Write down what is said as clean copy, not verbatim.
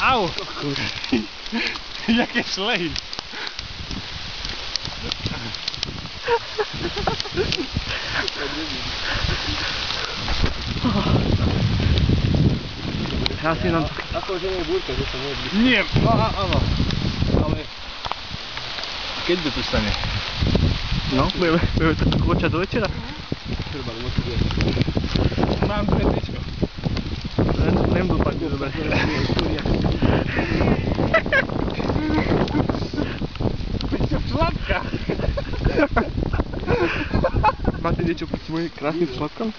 Au! Jakie slej! Asi nam... Ako že nie búrka, že to môže byť. Nie! Áno. Ale... Keď by to stane? No, budeme to kľúčať do večera? Treba, ale môžu byť. Mám predličko. Nem dopadne dobre. Prečo šlapka? Máte niečo proti mojej krásnym šlapkám?